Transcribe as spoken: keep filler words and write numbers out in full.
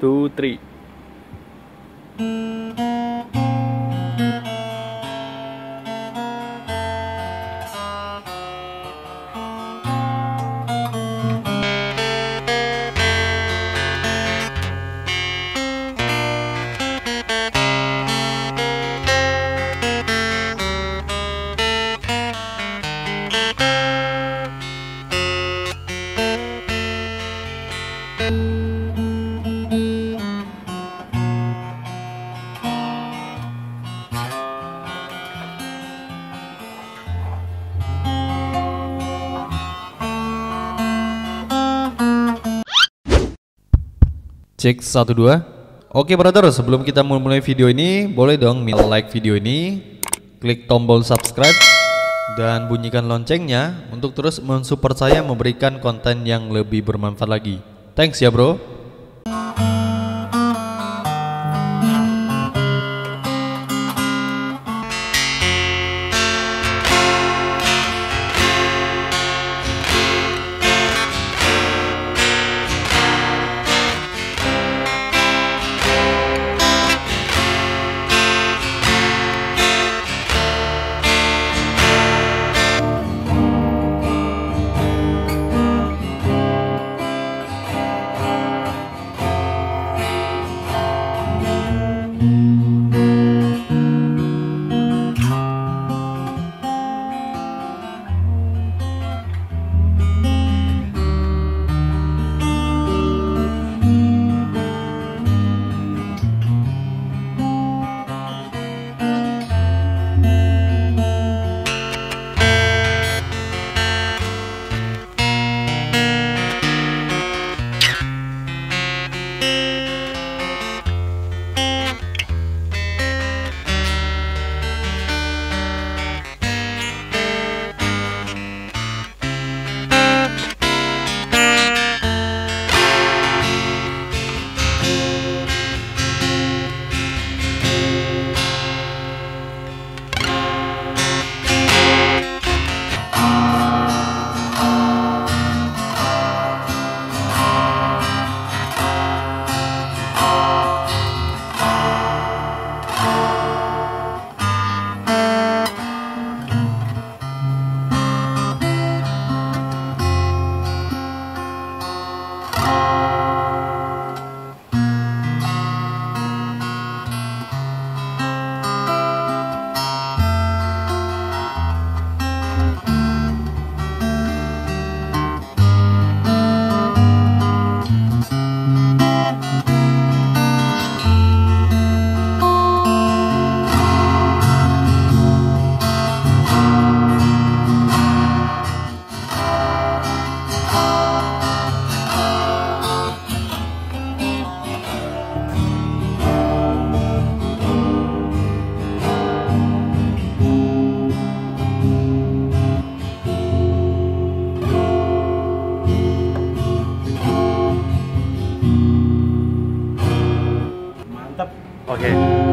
two, three. Cek satu dua. Oke brother, sebelum kita mulai video ini, boleh dong like video ini, klik tombol subscribe dan bunyikan loncengnya untuk terus mensupport saya memberikan konten yang lebih bermanfaat lagi. Thanks ya bro. Okay.